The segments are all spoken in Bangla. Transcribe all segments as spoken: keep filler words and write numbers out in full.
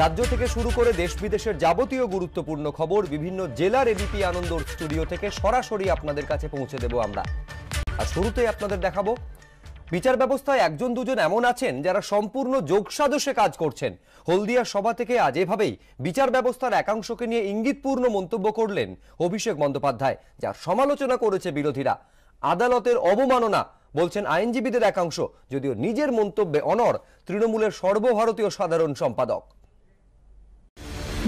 राज्य থেকে শুরু করে দেশ বিদেশের যাবতীয় গুরুত্বপূর্ণ খবর বিভিন্ন জেলার এবিপি আনন্দর স্টুডিও থেকে সরাসরি আপনাদের কাছে পৌঁছে দেব আমরা। আর শুরুতেই আপনাদের দেখাবো বিচার ব্যবস্থায় একজন দুজন এমন আছেন যারা সম্পূর্ণ যোগসাজশে কাজ করছেন। হলদিয়া সভা থেকে আজ এভাবেই বিচার ব্যবস্থার একাংশকে নিয়ে ইঙ্গিতপূর্ণ মন্তব্য করলেন অভিষেক বন্দ্যোপাধ্যায়, যার সমালোচনা করেছে বিরোধীরা। আদালতের অবমাননা বলছেন আইনজীবীদের একাংশ, যদিও নিজের মন্তব্যে অনড় তৃণমূলের সর্বভারতীয় সাধারণ সম্পাদক।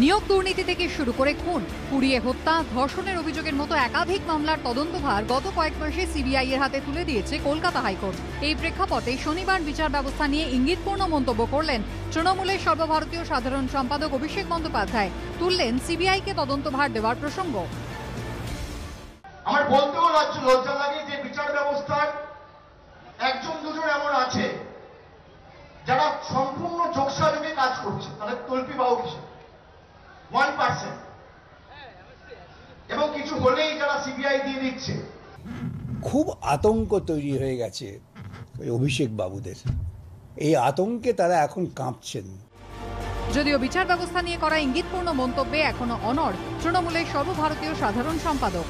নিয়োগ দুর্নীতি থেকে শুরু করে খুন, পুড়িয়ে হত্যা, ধর্ষণের অভিযোগের মতো একাধিক মামলার তদন্তভার গত কয়েক মাসে সিবিআই এর হাতে তুলে দিয়েছে কলকাতা হাইকোর্ট। এই প্রেক্ষাপটে শনিবার বিচার ব্যবস্থা নিয়ে ইঙ্গিতপূর্ণ মন্তব্য করলেন তৃণমূলের সর্বভারতীয় সাধারণ সম্পাদক অভিষেক বন্দ্যোপাধ্যায়। তুললেন সিবিআই কে তদন্তভার দেওয়ার প্রসঙ্গ। আমার বলতেও লজ্জা লাগে যে বিচার ব্যবস্থার একজন দুজন এমন আছে যারা সম্পূর্ণ যোগসাযোগে কাজ করছে, তাদের তল্পি বাহু হিসেবে ওয়ান পার্সেন্ট এবং কিছু হলেই যারা সিবিআই দিয়ে দিচ্ছে। খুব আতঙ্ক তৈরি হয়ে গেছে অভিষেক বাবুদের, এই আতঙ্কে তারা এখন কাঁপছেন। যদিও বিচার ব্যবস্থা নিয়ে করা ইঙ্গিতপূর্ণ মন্তব্যে এখনো অনড় তৃণমূলের সর্বভারতীয় সাধারণ সম্পাদক।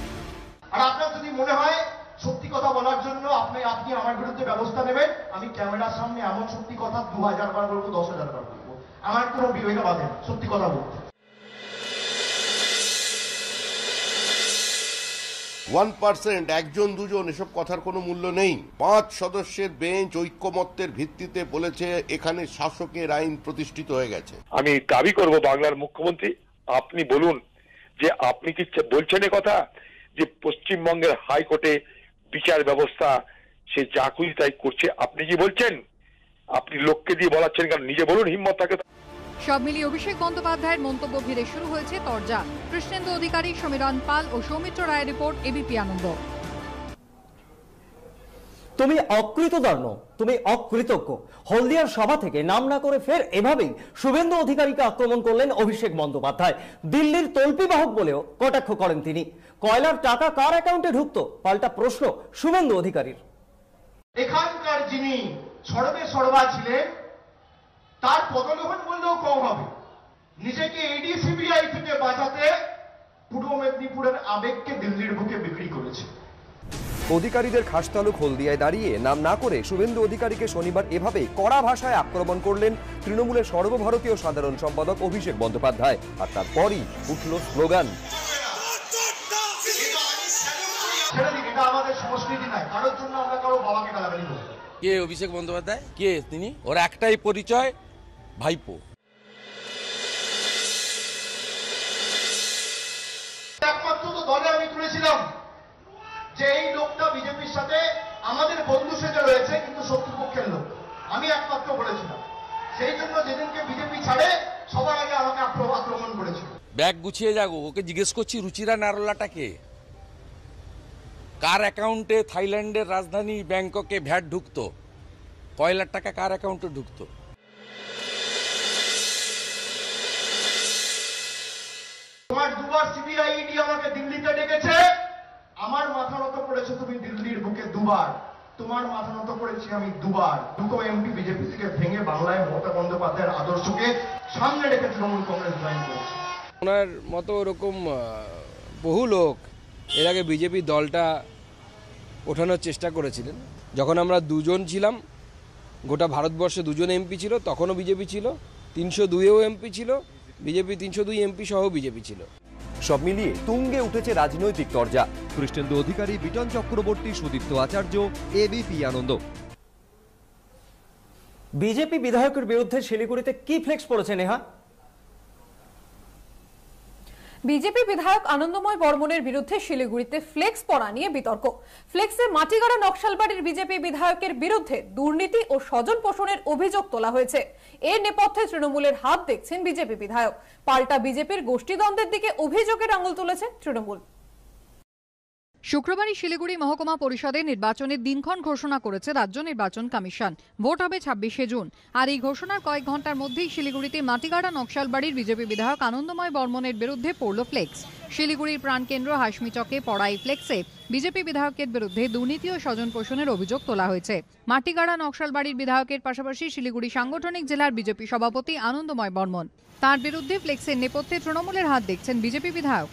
আর আপনার যদি মনে হয় সত্যি কথা বলার জন্য আপনি আপনি আমার বিরুদ্ধে ব্যবস্থা নেবেন, আমি ক্যামেরার সামনে এমন সত্যি কথা দু হাজার বার বলবো, দশ হাজার বার বলবো, আমার কোনো বিবেক বাধে সত্যি কথা বলবো। ওয়ান পার্সেন্ট একজন দুজন এসব কথার কোনো মূল্য নেই। পাঁচ সদস্যের বেঞ্চ ঐক্যমত্যের ভিত্তিতে বলেছে এখানে শাসকের আইন প্রতিষ্ঠিত হয়ে গেছে। আমি দাবি করব বাংলার মুখ্যমন্ত্রী আপনি বলুন যে আপনি কি বলছেন এ কথা যে পশ্চিমবঙ্গের হাইকোর্টে বিচার ব্যবস্থা সে যা খুশি তাই করছে? আপনি কি বলছেন? আপনি লোককে দিয়ে বলাচ্ছেন, কারণ নিজে বলুন, হিম্মত থাকে। সব মিলিয়ে অভিষেক বন্দ্যোপাধ্যায়ের মন্তব্য ঘিরে শুরু হয়েছে তরজা। কৃষ্ণেন্দু অধিকারী, সমীরণ পাল ও সৌমিত্র রায়ের রিপোর্ট, এবিপি আনন্দ। তুমি অকৃতদার্ণ, তুমি অকৃতজ্ঞ। হলদিয়ার সভা থেকে নাম না করে ফের এভাবেই শুভেন্দু অধিকারীকে আক্রমণ করলেন অভিষেক বন্দ্যোপাধ্যায়। দিল্লির তল্পিবাহক বলেও কটাক্ষ করেন তিনি। কয়লার টাকা কার অ্যাকাউন্টে ঢুকতো, পাল্টা প্রশ্ন শুভেন্দু অধিকারীর। এখানকার যিনি সর্বে সর্বা ছিলেন তার পদলোহন বললেও কম হবে। নিজেকে এডিসিবিআই থেকে বাঁচাতে পূর্ব মেদিনীপুরের আবেগকে দিল্লির বুকে বিক্রি করেছে। অধিকারীদের খাস তালুক হলদিয়ায় দাঁড়িয়ে নাম না করে শুভেন্দু অধিকারীকে শনিবার এভাবে কড়া ভাষায় আক্রমণ করলেন তৃণমূলের সর্বভারতীয় সাধারণ সম্পাদক অভিষেক বন্দ্যোপাধ্যায়। আর তারপরই উঠল স্লোগান। আমাদের সংস্কৃতি নাই, কারোর জন্য আমরা কারো বাবাকে গালাগালি করি। কে অভিষেক বন্দ্যোপাধ্যায়, কে তিনি? ওর একটাই পরিচয়, ভাইপো। একমাত্র তো দলে আমি তুলেছিলাম যে এই লোকটা বিজেপির সাথে আমাদের বন্ধু সেজে রয়েছে কিন্তু শত্রুপক্ষের লোক, আমি একমাত্র বলেছিলাম। সেই জন্য যেদিনকে বিজেপি ছাড়ে সবার আগে আমাকে আক্রমণ করেছিল। ব্যাগ গুছিয়ে যাবো, ওকে জিজ্ঞেস করছি রুচিরা নারোলাটাকে কার অ্যাকাউন্টে থাইল্যান্ডের রাজধানী ব্যাংককে ভ্যাট ঢুকতো, কয়লার টাকা কার অ্যাকাউন্টে ঢুকতো? তোমার দুবার সিবিআই ইডি আমাকে দিল্লিতে ডেকেছে, আমার মাথা নত করেছে তুমি দিল্লির বুকে দুবার, তোমার মাথা নত করেছি আমি দুবার। দুটো এমপি বিজেপি থেকে ভেঙে বাংলায় মমতা বন্দ্যোপাধ্যায়ের আদর্শকে সামনে রেখে তৃণমূল কংগ্রেস জয়েন করেছে। ওনার মতো ওরকম বহু লোক এর আগে বিজেপি দলটা ওঠানোর চেষ্টা করেছিলেন। যখন আমরা দুজন ছিলাম, গোটা ভারতবর্ষে দুজন এমপি ছিল, তখনও বিজেপি ছিল, তিনশো দুইও এমপি ছিল বিজেপি, তিনশো দুই এমপি সহ বিজেপি ছিল। সব মিলিয়ে তুঙ্গে উঠেছে রাজনৈতিক তরজা। কৃষ্ণেন্দু অধিকারী, বিটন চক্রবর্তী, সুদীপ্ত আচার্য, এবিপি আনন্দ। বিজেপি বিধায়কের বিরুদ্ধে শিলিগুড়িতে কি ফ্লেক্স পড়েছে নেহা? বিজেপি বিধায়ক আনন্দময় বর্মনের বিরুদ্ধে শিলিগুড়িতে ফ্লেক্স পরা নিয়ে বিতর্ক। ফ্লেক্সে মাটিগড়া নকশালবাড়ির বিজেপি বিধায়কের বিরুদ্ধে দুর্নীতি ও স্বজন পোষণের অভিযোগ তোলা হয়েছে। এর নেপথ্যে তৃণমূলের হাত দেখছেন বিজেপি বিধায়ক। পাল্টা বিজেপির গোষ্ঠীদ্বন্দ্বের দিকে অভিযোগের আঙুল তুলেছে তৃণমূল। শুক্রবারই শিলিগুড়ি মহকুমা পরিষদের নির্বাচনের দিনক্ষণ ঘোষণা করেছে রাজ্য নির্বাচন কমিশন। ভোট হবে ছাব্বিশে জুন। আর এই ঘোষণার কয়েক ঘন্টার মধ্যেই শিলিগুড়িতে মাটিগাড়া নকশালবাড়ির বিজেপি বিধায়ক আনন্দময় বর্মনের বিরুদ্ধে পড়ল ফ্লেক্স। শিলিগুড়ির প্রাণকেন্দ্র হাসমি চকে পড়া এই ফ্লেক্সে বিজেপি বিধায়কের বিরুদ্ধে দুর্নীতি ও স্বজন পোষণের অভিযোগ তোলা হয়েছে। মাটিগাড়া নকশালবাড়ির বিধায়কের পাশাপাশি শিলিগুড়ি সাংগঠনিক জেলার বিজেপি সভাপতি আনন্দময় বর্মন, তার বিরুদ্ধে ফ্লেক্সের নেপথ্যে তৃণমূলের হাত দেখছেন বিজেপি বিধায়ক।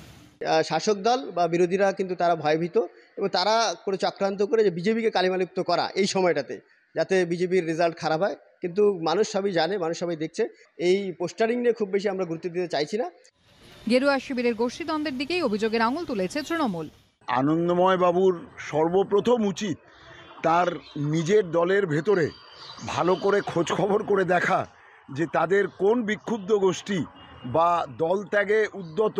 শাসক দল বা বিরোধীরা কিন্তু তারা ভয়ভীত এবং তারা করে চক্রান্ত করে যে বিজেপিকে কালিমালিপ্ত করা এই সময়টাতে, যাতে বিজেপির রেজাল্ট খারাপ হয়। কিন্তু মানুষ সবাই জানে, মানুষ সবাই দেখছে। এই পোস্টারিং নিয়ে খুব বেশি আমরা গুরুত্ব দিতে চাইছি না। গেরুয়া শিবিরের গোষ্ঠীদ্বন্দ্বের দিকেই অভিযোগের আঙুল তুলেছে তৃণমূল। আনন্দময় বাবুর সর্বপ্রথম উচিত তার নিজের দলের ভেতরে ভালো করে খোঁজ খবর করে দেখা যে তাদের কোন বিক্ষুব্ধ গোষ্ঠী বা দল ত্যাগে উদ্যত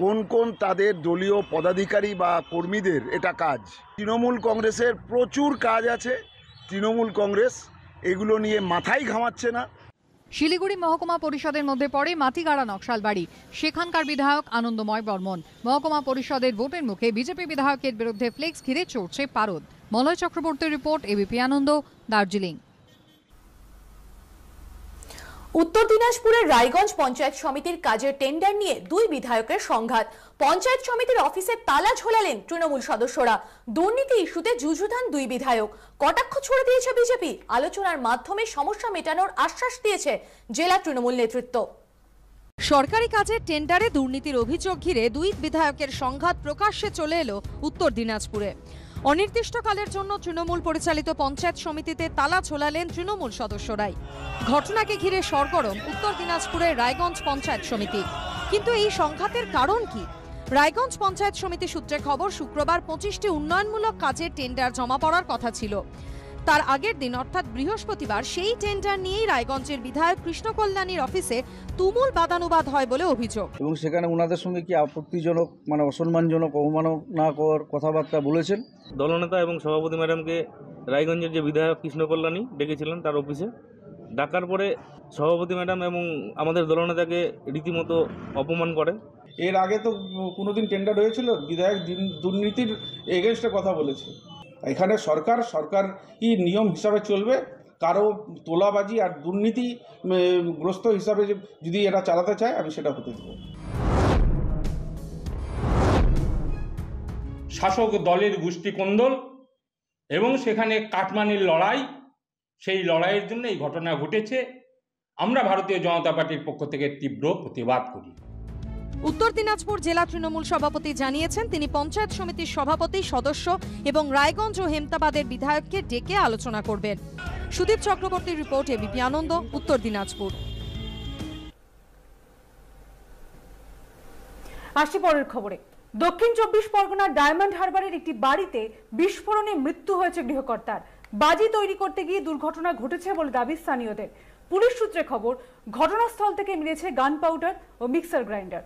কোন কোন তাদের দলীয় পদাধিকারী বা কর্মীদের এটা কাজ। তৃণমূল কংগ্রেসের প্রচুর কাজ আছে, তৃণমূল কংগ্রেস এগুলো নিয়ে মাথাই ঘামাচ্ছে না। শিলিগুড়ি মহকুমা পরিষদের মধ্যে পড়ে মাটিগাড়া নকশালবাড়ি। সেখানকার বিধায়ক আনন্দময় বর্মন। মহকুমা পরিষদের ভোটের মুখে বিজেপি বিধায়কের বিরুদ্ধে ফ্লেক্স ঘিরে চড়ছে পারদ। মলয় চক্রবর্তীর রিপোর্ট, এবিপি আনন্দ, দার্জিলিং। উত্তর দিনাজপুরের রায়গঞ্জ পঞ্চায়েত সমিতির কাজের টেন্ডার নিয়ে দুই বিধায়কের সংঘাত। পঞ্চায়েত সমিতির অফিসে তালা ঝোলালেন তৃণমূল সদস্যরা। দুর্নীতি ইস্যুতে জুজুধান দুই বিধায়ক। কটাক্ষ ছুড়ে দিয়েছে বিজেপি। আলোচনার মাধ্যমে সমস্যা মেটানোর আশ্বাস দিয়েছে জেলা তৃণমূল নেতৃত্ব। সরকারি কাজের টেন্ডারে দুর্নীতির অভিযোগ ঘিরে দুই বিধায়কের সংঘাত প্রকাশ্যে চলে এলো উত্তর দিনাজপুরে। অনির্দিষ্টকালের জন্য তৃণমূল পরিচালিত পঞ্চায়েত সমিতিতে তালা ঝোলালেন তৃণমূল সদস্যরাই। ঘটনাকে ঘিরে সরগরম উত্তর দিনাজপুরের রায়গঞ্জ পঞ্চায়েত সমিতি। কিন্তু এই সংঘাতের কারণ কি? রায়গঞ্জ পঞ্চায়েত সমিতি সূত্রে খবর, শুক্রবার পঁচিশটি উন্নয়নমূলক কাজের টেন্ডার জমা পড়ার কথা ছিল। তার আগের দিন অর্থাৎ বৃহস্পতিবার সেই টেন্ডার নিয়েই রায়গঞ্জের বিধায়ক কৃষ্ণকল্যাণীর অফিসে তুমুল বাদানুবাদ হয় বলে অভিযোগ। এবং সেখানে ওনাদের সঙ্গে কি আপত্তিজনক মানে অসম্মানজনক অবমাননাকর কথাবার্তা বলেছেন। দলনেতা এবং সভাপতি ম্যাডামকে রায়গঞ্জের যে বিধায়ক কৃষ্ণকল্যাণী ডেকেছিলেন তার অফিসে, ডাকার পরে সভাপতি ম্যাডাম এবং আমাদের দলনেতাকে রীতিমতো অপমান করে। এর আগে তো কোনোদিন টেন্ডার হয়েছিল, বিধায়ক দুর্নীতির এগেইনস্টে কথা বলেছে। এখানে সরকার সরকারি নিয়ম হিসাবে চলবে, কারো তোলাবাজি আর দুর্নীতিগ্রস্ত হিসাবে যদি এটা চালাতে চায় আমি সেটা হতে দেব। শাসক দলের গোষ্ঠীকোন্দল এবং সেখানে কাটমানির লড়াই, সেই লড়াইয়ের জন্য এই ঘটনা ঘটেছে। আমরা ভারতীয় জনতা পার্টির পক্ষ থেকে তীব্র প্রতিবাদ করি। উত্তর দিনাজপুর জেলা তৃণমূল সভাপতি জানিয়েছেন, তিনি পঞ্চায়েত সমিতির সভাপতি, সদস্য এবং রায়গঞ্জ ও হেমতাবাদের বিধায়ককে ডেকে আলোচনা করবেন। সুদীপ চক্রবর্তীর রিপোর্ট, এবিপি আনন্দ, উত্তর দিনাজপুর। আসছি পরের খবরে। দক্ষিণ চব্বিশ পরগনার ডায়মন্ড হারবারের একটি বাড়িতে বিস্ফোরণে মৃত্যু হয়েছে গৃহকর্তার। বাজি তৈরি করতে গিয়ে দুর্ঘটনা ঘটেছে বলে দাবি স্থানীয়দের। পুলিশ সূত্রে খবর, ঘটনাস্থল থেকে মিলেছে গান পাউডার ও মিক্সার গ্রাইন্ডার।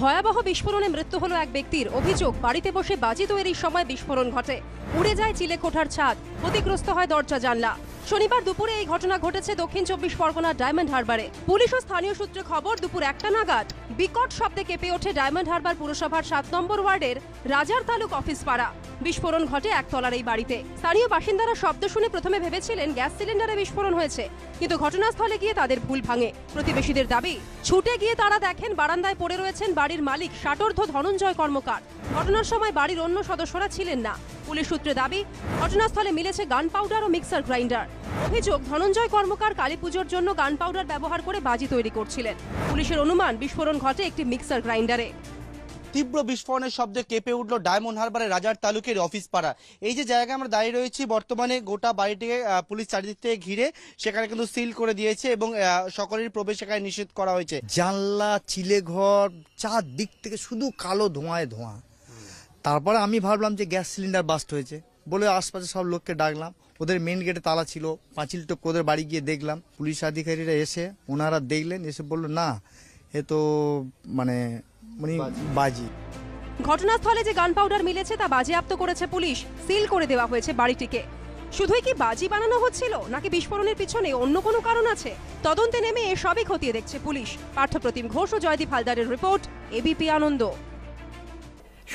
ভয়াবহ বিস্ফোরণে মৃত্যু হলো এক ব্যক্তির। অভিযোগ, বাড়িতে বসে বাজি তৈরির সময় বিস্ফোরণ ঘটে, উড়ে যায় চিলেকোঠার ছাদ, ক্ষতিগ্রস্ত হয় দরজা জানলা। শনিবার দুপুরে এই ঘটনা ঘটেছে দক্ষিণ চব্বিশ পরগনার ডায়মন্ড হারবারে। পুলিশ ও স্থানীয় সূত্রে খবর, দুপুর একটা নাগাদ বিকট শব্দে কেঁপে ওঠে ডায়মন্ড হারবার পুরসভার সাত নম্বর ওয়ার্ডের রাজার তালুক অফিস পাড়া। বিস্ফোরণ ঘটে একতলার এই বাড়িতে। স্থানীয় বাসিন্দারা শব্দ শুনে প্রথমে ভেবেছিলেন গ্যাস সিলিন্ডারে বিস্ফোরণ হয়েছে, কিন্তু ঘটনাস্থলে গিয়ে তাদের ভুল ভাঙে। প্রতিবেশীদের দাবি, ছুটে গিয়ে তারা দেখেন বারান্দায় পড়ে রয়েছেন বাড়ির মালিক ষাটোর্ধ ধনঞ্জয় কর্মকার। ঘটনার সময় বাড়ির অন্য সদস্যরা ছিলেন না। পুলিশ সূত্রে দাবি, ঘটনাস্থলে মিলেছে গান পাউডার ও মিক্সার গ্রাইন্ডার। অভিযোগ, ধনঞ্জয় কর্মকার কালী পুজোর জন্য গান পাউডার ব্যবহার করে বাজি তৈরি করছিলেন। পুলিশের অনুমান, বিস্ফোরণ ঘটে একটি মিক্সার গ্রাইন্ডারে। তীব্র বিস্ফোরণের শব্দে কেঁপে উঠল ডায়মন্ড হারবারের রাজার তালুকের অফিস পাড়া। এই যে জায়গায় আমরা দাঁড়িয়ে রয়েছি, বর্তমানে গোটা বাড়িটিকে পুলিশ চারিদিক থেকে ঘিরে সেখানে কিন্তু সিল করে দিয়েছে এবং সকলের প্রবেশ এখানে নিষেধ করা হয়েছে। জানলা, চিলেঘর, চারদিক থেকে শুধু কালো ধোঁয়ায় ধোঁয়া। তারপরে আমি ভাবলাম যে গ্যাস সিলিন্ডার বাস্ট হয়েছে বলে আশপাশে সব লোককে ডাকলাম। ওদের মেন গেটে তালা ছিল, পাঁচিল টপ ওদের বাড়ি গিয়ে দেখলাম। পুলিশ আধিকারিকরা এসে ওনারা দেখলেন, এসে বলল না এ তো মানে বাজি। ঘটনাস্থলে যে গান পাউডার মিলেছে তা বাজেয়াপ্ত করেছে পুলিশ। সিল করে দেওয়া হয়েছে বাড়িটিকে। শুধুই কি বাজি বানানো হচ্ছিল নাকি বিস্ফোরণের পিছনে অন্য কোনো কারণ আছে? তদন্তে নেমে এসবই খতিয়ে দেখছে পুলিশ। পার্থপ্রতিম ঘোষ ও জয়দীপ হালদারের রিপোর্ট, এবিপি আনন্দ।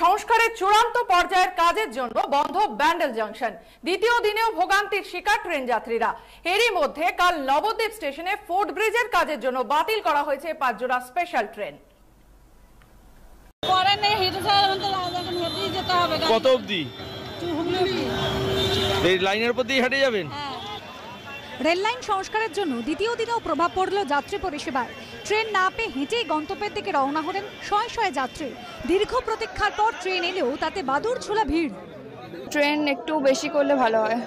সংস্কারের চূড়ান্ত পর্যায়ের কাজের জন্য বন্ধ ব্যান্ডেল জংশন। দ্বিতীয় দিনেও ভোগান্তির শিকার ট্রেন যাত্রীরা। এরই মধ্যে কাল নবদ্বীপ স্টেশনে ফোর্ট ব্রিজের কাজের জন্য বাতিল করা হয়েছে পাঁচজোড়া স্পেশাল ট্রেন। কত অবধি এই লাইনের উপর দিয়ে হেঁটে যাবেন? রেললাইন সংস্কারের জন্য দ্বিতীয় দিনেও প্রভাব পড়ল যাত্রী পরিষেবায়। ট্রেন না পেয়ে হেঁটেই গন্তব্যের দিকে রওনা হলেন শয়ে শয়ে যাত্রী। দীর্ঘ প্রতীক্ষার পর ট্রেন এলেও তাতে বাদুর ছোলা ভিড়। ট্রেন একটু বেশি করলে ভালো হয়,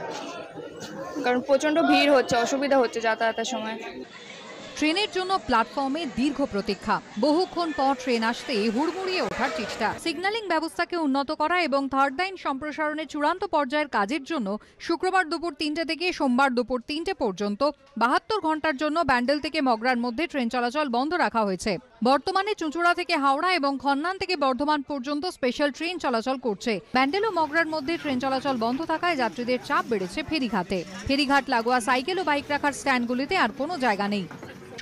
কারণ প্রচণ্ড ভিড় হচ্ছে, অসুবিধা হচ্ছে যাতায়াতের সময়। ট্রেনের জন্য প্ল্যাটফর্মে দীর্ঘ প্রতীক্ষা, বহুক্ষণ পর ট্রেন আসতে হুড়মুড়িয়ে ওঠার চেষ্টা। সিগন্যালিং ব্যবস্থাকে উন্নত করা এবং থার্ড লাইন সম্প্রসারণের চূড়ান্ত পর্যায়ের কাজের জন্য শুক্রবার দুপুর তিনটে থেকে সোমবার দুপুর তিনটে পর্যন্ত বাহাত্তর ঘন্টার জন্য ব্যান্ডেল থেকে মগরার মধ্যে ট্রেন চলাচল বন্ধ রাখা হয়েছে। বর্তমানে চুঁচুড়া থেকে হাওড়া এবং খন্নান থেকে বর্ধমান পর্যন্ত স্পেশাল ট্রেন চলাচল করছে। ব্যান্ডেল ও মগরার মধ্যে ট্রেন চলাচল বন্ধ থাকায় যাত্রীদের চাপ বেড়েছে ফেরিঘাটে। ফেরিঘাট লাগোয়া সাইকেল ও বাইক রাখার স্ট্যান্ডগুলিতে আর কোনো জায়গা নেই।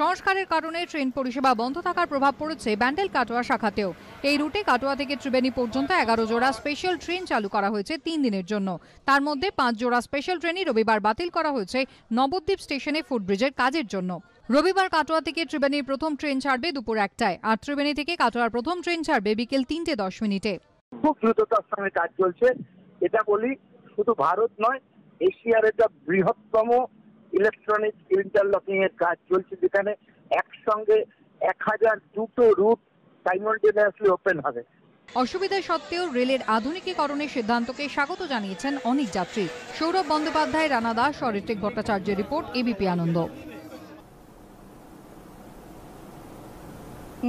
সংস্কারের কারণে ট্রেন পরিষেবা বন্ধ থাকার প্রভাব পড়েছে ব্যান্ডেল কাটোয়া শাখাতেও। এই রুটে কাটোয়া থেকে ত্রিবেণী পর্যন্ত এগারো জোড়া স্পেশাল ট্রেন চালু করা হয়েছে তিন দিনের জন্য। তার মধ্যে পাঁচ জোড়া স্পেশাল ট্রেনই রবিবার বাতিল করা হয়েছে নবদ্বীপ স্টেশনে ফুটব্রিজের কাজের জন্য। রবিবার কাটোয়া থেকে ত্রিবেণীর প্রথম ট্রেন ছাড়বে দুপুর একটায়, আর ত্রিবেণী থেকে কাটোয়ার প্রথম ট্রেন ছাড়বে বিকেল তিনটে দশ মিনিটে। খুব দ্রুততার সঙ্গে কাজ চলছে। এটা বলি, শুধু ভারত নয়, এশিয়ার এটা বৃহত্তম ইলেকট্রনিক ইন্টারলকিং এর কাজ চলছে, যেখানে একসঙ্গে এক হাজার দুটো রুট সাইমলটেনিয়াসলি ওপেন হবে। অসুবিধা সত্ত্বেও রেলের আধুনিকীকরণের সিদ্ধান্তকে স্বাগত জানিয়েছেন অনেক যাত্রী। সৌরভ বন্দ্যোপাধ্যায়, রানা দাস, ঋত্বিক ভট্টাচার্যের রিপোর্ট, এবিপি আনন্দ।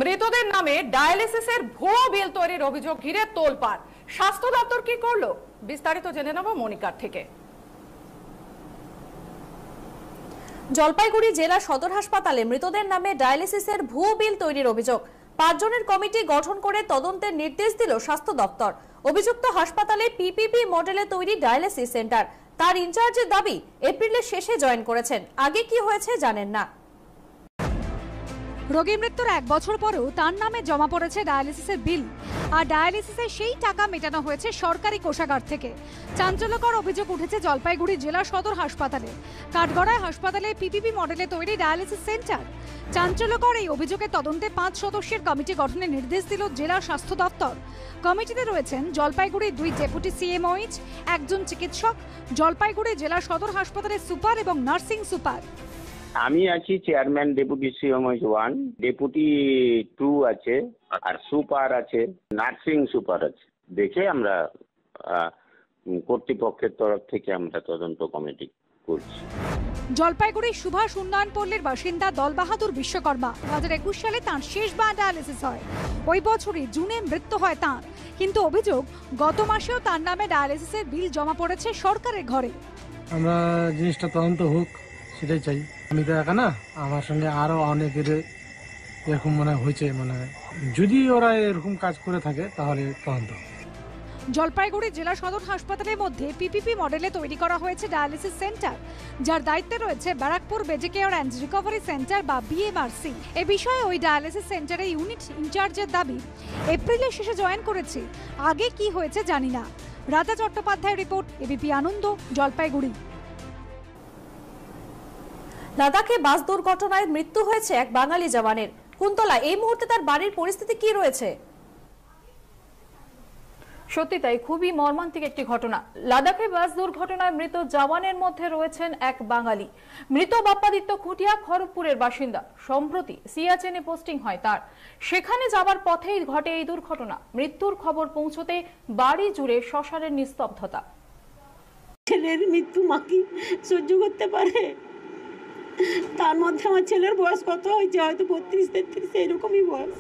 মৃতদের নামে ডায়ালিসিসের ভুয়ো বিল তৈরির অভিযোগ ঘিরে তোলপাড়, স্বাস্থ্য দপ্তর কি করলো বিস্তারিত জেনে নেব মনিকার থেকে। জলপাইগুড়ি জেলা সদর হাসপাতালে মৃতদের নামে ডায়ালিসিসের ভুয়ো বিল তৈরির অভিযোগ, পাঁচজনের কমিটি গঠন করে তদন্তের নির্দেশ দিল স্বাস্থ্য দপ্তর। অভিযুক্ত হাসপাতালে পিপিপি মডেলে তৈরি ডায়ালিসিস সেন্টার, তার ইনচার্জের দাবি এপ্রিলের শেষে জয়েন করেছেন, আগে কি হয়েছে জানেন না। রোগী মৃত্যুর এক বছর পরেও তার নামে জমা পড়েছে ডায়ালিসিসের বিল, আর ডায়ালিসিসের সেই টাকা মেটানো হয়েছে সরকারি কোষাগার থেকে। চাঞ্চল্যকর অভিযোগ উঠেছে জলপাইগুড়ি জেলা সদর হাসপাতালে। কাঠগড়ায় হাসপাতালে পিপিপি মডেলে তৈরি ডায়ালিসিস সেন্টার। চাঞ্চল্যকর এই অভিযোগে তদন্তে পাঁচ সদস্যের কমিটি গঠনের নির্দেশ দিল জেলা স্বাস্থ্য দপ্তর। কমিটিতে রয়েছেন জলপাইগুড়ির দুই ডেপুটি সিএমওএইচ, একজন চিকিৎসক, জলপাইগুড়ি জেলা সদর হাসপাতালের সুপার এবং নার্সিং সুপার। আমি আছি chairman deputy CMS one, deputy two আছে, আর সুপার আছে, নার্সিং সুপার আছে। দেখে আমরা কর্তৃপক্ষের তরফ থেকে আমরা তদন্ত কমিটি করছি। জলপাইগুড়ির সুভাষ উন্নয়ন পল্লীর বাসিন্দা দলবাহাদুর বিশ্বকর্মা দু হাজার একুশ সালে তাঁর শেষবার ডায়ালিসিস হয়। ওই বছরই জুনে মৃত্যু হয় তাঁর, কিন্তু অভিযোগ গত মাসেও তার নামে ডায়ালিসিসের বিল জমা পড়েছে সরকারের ঘরে। আমরা জিনিসটা তদন্ত হোক সেটাই চাই। আমি তো একা না, আমার সঙ্গে আরো অনেকের এরকম মনে হয়েছে। মানে যদি ওরা এরকম কাজ করে থাকে তাহলে তদন্ত। জলপাইগুড়ি জেলা সদর হাসপাতালের মধ্যে পিপিপি মডেলে তৈরি করা হয়েছে ডায়ালিসিস সেন্টার, যার দায়িত্বে রয়েছে ব্যারাকপুর বেজিকেয়ার অ্যান্ড রিকভারি সেন্টার বা বিএমআরসি। এ বিষয়ে ওই ডায়ালিসিস সেন্টারে ইউনিট ইনচার্জের দাবি এপ্রিলের শেষে জয়েন করেছি, আগে কি হয়েছে জানি না। Raja Chattopadhyay report, ABP Ananda, Jalpaiguri. লাদাখে বাস দুর্ঘটনায় মৃত্যু হয়েছে এক বাঙালি জওয়ানের। কুন্তলা, এই মুহূর্তে তার বাড়ির পরিস্থিতি কি রয়েছে? সত্যি তাই, খুবই মর্মান্তিক একটি ঘটনা। লাদাখে বাস দুর্ঘটনায় মৃত জওয়ানের মধ্যে রয়েছেন এক বাঙালি। মৃত বাপ্পাদিত্য খুঁটিয়া খড়গপুরের বাসিন্দা। সম্প্রতি সিয়াচেনে পোস্টিং হয় তার, সেখানে যাবার পথেই ঘটে এই দুর্ঘটনা। মৃত্যুর খবর পৌঁছতে বাড়ি জুড়ে শ্মশানের নিস্তব্ধতা। ছেলের মৃত্যু মা কি সহ্য করতে পারে? তার মধ্যে আমার ছেলের বয়স কত হয়েছে, হয়তো বত্রিশ তেত্রিশ এরকমই বয়স।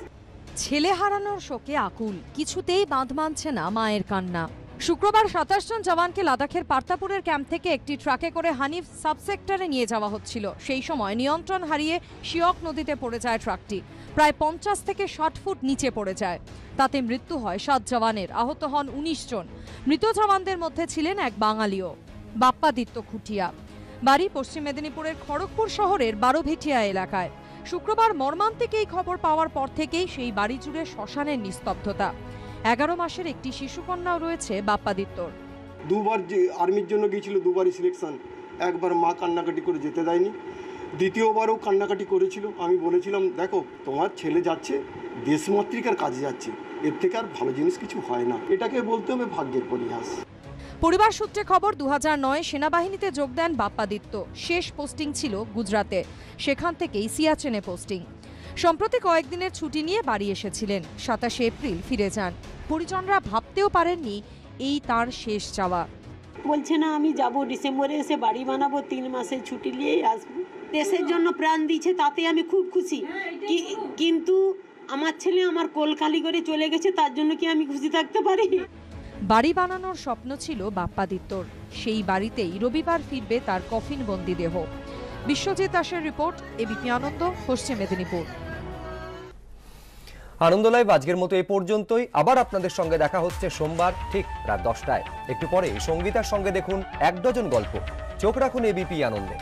ছেলে হারানোর শোকে আকুল, কিছুতেই বাঁধ মানছে না মায়ের কান্না। শুক্রবার সাতাশ জন জওয়ানকে লাদাখের পার্তাপুরের ক্যাম্প থেকে একটি ট্রাকে করে হানিফ সাবসেক্টরে নিয়ে যাওয়া হচ্ছিল। সেই সময় নিয়ন্ত্রণ হারিয়ে শিয়ক নদীতে পড়ে যায় ট্রাকটি, প্রায় পঞ্চাশ থেকে ষাট ফুট নিচে পড়ে যায়। তাতে মৃত্যু হয় সাত জওয়ানের, আহত হন উনিশ জন। মৃত জওয়ানদের মধ্যে ছিলেন এক বাঙালিও, বাপ্পাদিত্য খুঁটিয়া। বাড়ি পশ্চিম মেদিনীপুরের খড়গপুর শহরের বারোভেটিয়া এলাকায়। শুক্রবার মর্মান্তিক এই খবর পাওয়ার পর থেকেই সেই বাড়ি জুড়ে শ্মশানের নিস্তব্ধতা। এগারো মাসের একটি শিশুকন্যাও রয়েছে বাপ্পাদিত্যর। দুবার আর্মির জন্য গিয়েছিল, দুবারই সিলেকশন। একবার মা কান্নাকাটি করে যেতে দেয়নি, দ্বিতীয়বারও কান্নাকাটি করেছিল। আমি বলেছিলাম, দেখো তোমার ছেলে যাচ্ছে দেশমাতৃকার কাজে যাচ্ছে, এর থেকে আর ভালো জিনিস কিছু হয় না, এটাকে বলতে হবে ভাগ্যের পরিহাস। পরিবার সূত্রে খবর দুই হাজার নয় সেনাবাহিনীতে যোগ দেন বাপ্পাদিত্য। শেষ পোস্টিং ছিল গুজরাতে, সেখান থেকেই সিয়াচেনে পোস্টিং। সম্প্রতি কয়েকদিনের ছুটি নিয়ে বাড়ি এসেছিলেন, সাতাশে এপ্রিল ফিরে যান। পরিজনরা ভাবতেও পারেননি এই তার শেষ যাওয়া। বলছে না আমি যাব, ডিসেম্বরে এসে বাড়ি বানাবো, তিন মাসের ছুটি নিয়েই আসবো। দেশের জন্য প্রাণ দিয়েছে তাতে আমি খুব খুশি, কিন্তু আমার ছেলে আমার কলকালি করে চলে গেছে, তার জন্য কি আমি খুশি থাকতে পারি? বাড়ি বানানোর স্বপ্ন ছিল বাপ্পাদিত্যর। সেই বাড়িতেই রবিবার ফিরবে তার কফিনবন্দি দেহ। বিশ্বজিৎ দাসের রিপোর্ট, এবিপি আনন্দ, পশ্চিম মেদিনীপুর। আনন্দ লাইভ আজকের মতো এ পর্যন্তই। আবার আপনাদের সঙ্গে দেখা হচ্ছে সোমবার ঠিক রাত দশটায়। একটু পরে সঙ্গীতার সঙ্গে দেখুন এক ডজন গল্প। চোখ রাখুন এবিপি আনন্দে।